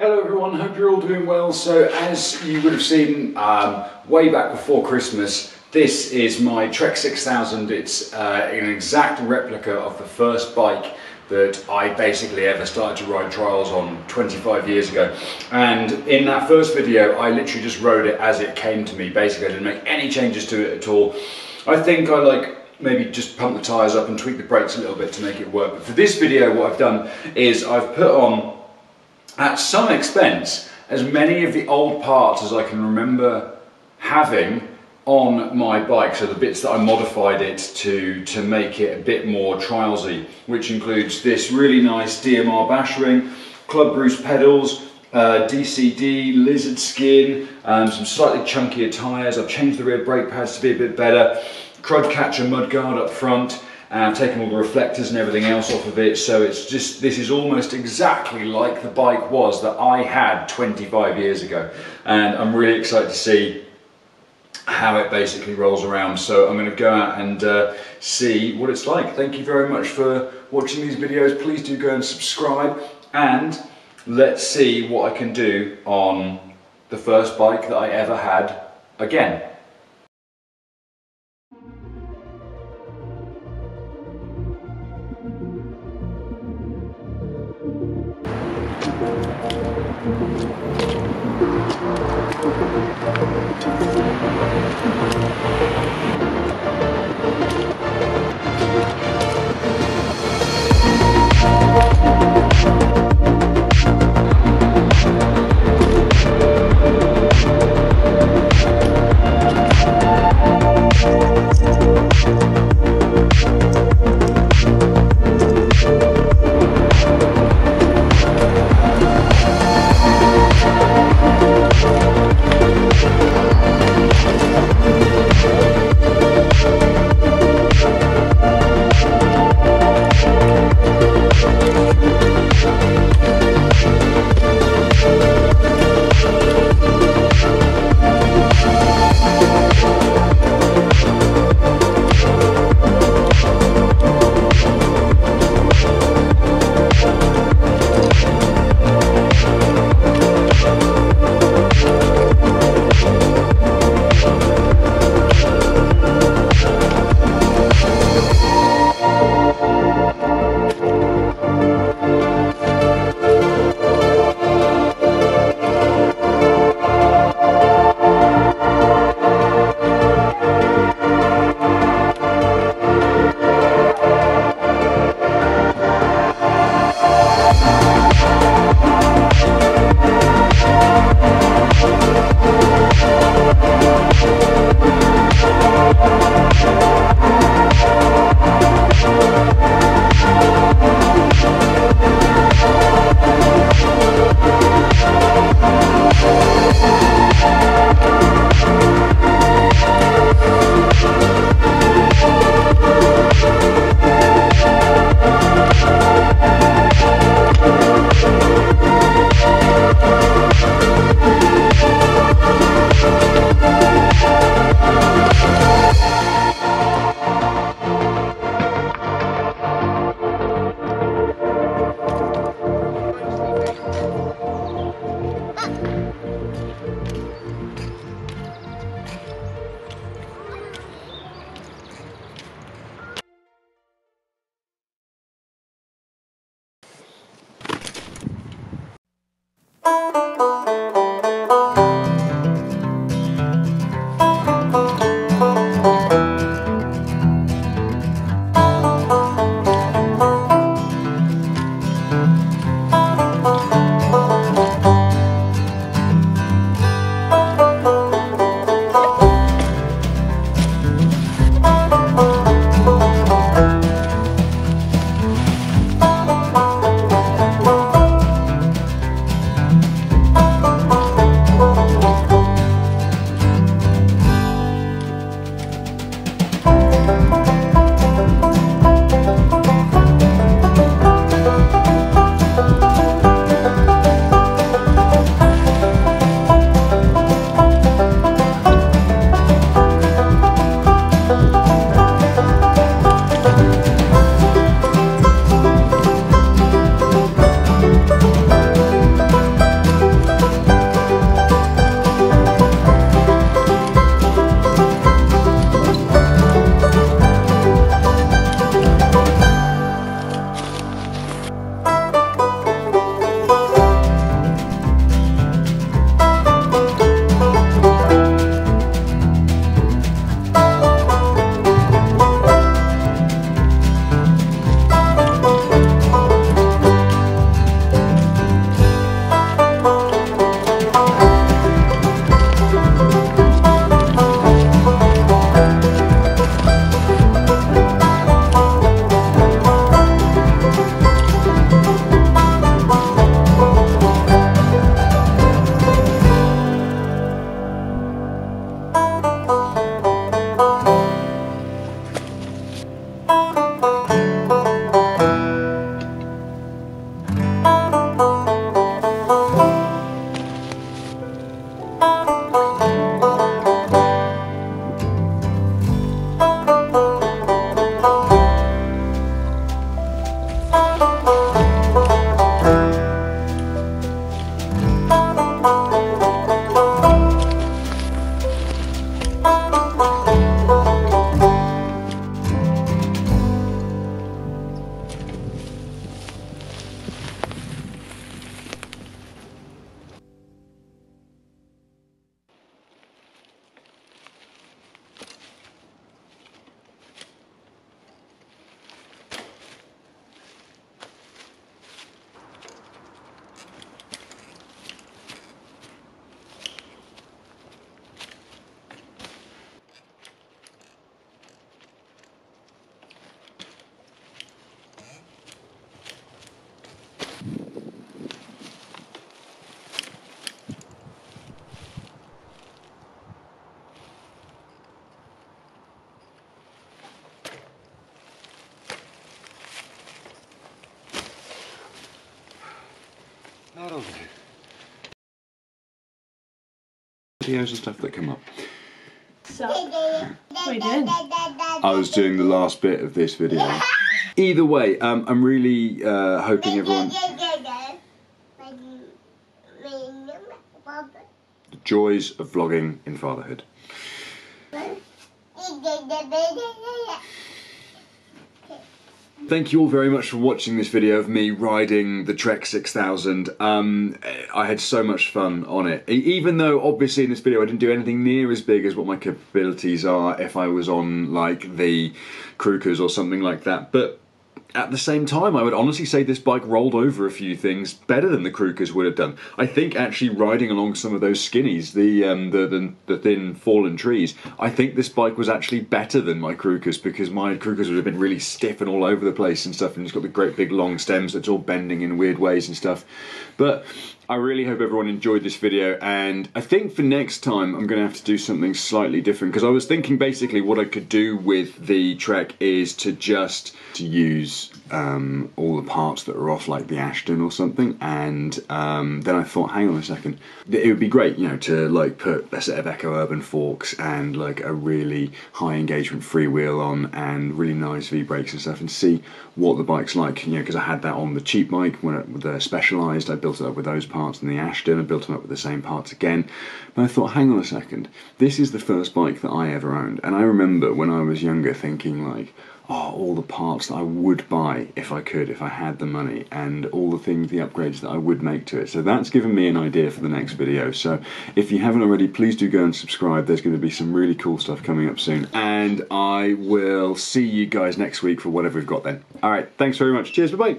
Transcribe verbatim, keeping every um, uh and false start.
Hello everyone, hope you're all doing well. So as you would have seen um, way back before Christmas, this is my Trek six thousand. It's uh, an exact replica of the first bike that I basically ever started to ride trials on twenty-five years ago. And in that first video, I literally just rode it as it came to me. Basically, I didn't make any changes to it at all. I think I like maybe just pump the tires up and tweak the brakes a little bit to make it work. But for this video, what I've done is I've put on, at some expense, as many of the old parts as I can remember having on my bike, so the bits that I modified it to to make it a bit more trialsy, which includes this really nice D M R bash ring, Club Bruce pedals, uh, D C D, lizard skin, um, some slightly chunkier tires. I've changed the rear brake pads to be a bit better, crud catcher mud guard up front, and I've taken all the reflectors and everything else off of it, so it's just, this is almost exactly like the bike was that I had twenty-five years ago, and I'm really excited to see how it basically rolls around. So I'm going to go out and uh, see what it's like. Thank you very much for watching these videos. Please do go and subscribe, and let's see what I can do on the first bike that I ever had again. We'll be right back. Not over there. Videos and stuff that come up. So, what are you doing? I was doing the last bit of this video. Either way, um, I'm really uh, hoping everyone... The joys of vlogging in fatherhood. Thank you all very much for watching this video of me riding the Trek six thousand. Um, I had so much fun on it. Even though, obviously, in this video I didn't do anything near as big as what my capabilities are if I was on, like, the Crewkerz or something like that. But at the same time, I would honestly say this bike rolled over a few things better than the Crewkerz would have done. I think actually riding along some of those skinnies, the, um, the, the the thin fallen trees, I think this bike was actually better than my Crewkerz, because my Crewkerz would have been really stiff and all over the place and stuff, and it's got the great big long stems that's all bending in weird ways and stuff. But I really hope everyone enjoyed this video, and I think for next time I'm going to have to do something slightly different, because I was thinking basically what I could do with the Trek is to just to use um, all the parts that are off, like the Ashton or something, and um, then I thought, hang on a second, it would be great, you know, to like put a set of Eco Urban forks and like a really high engagement freewheel on and really nice V-brakes and stuff, and see what the bike's like, you know, because I had that on the cheap bike when it, with the Specialized, I built it up with those parts. Parts in the Ashton, I built them up with the same parts again, but I thought, hang on a second, this is the first bike that I ever owned, and I remember when I was younger thinking like, oh, all the parts that I would buy if I could, if I had the money, and all the things, the upgrades that I would make to it. So that's given me an idea for the next video, so if you haven't already, please do go and subscribe. There's going to be some really cool stuff coming up soon, and I will see you guys next week for whatever we've got then. Alright, thanks very much, cheers, bye bye!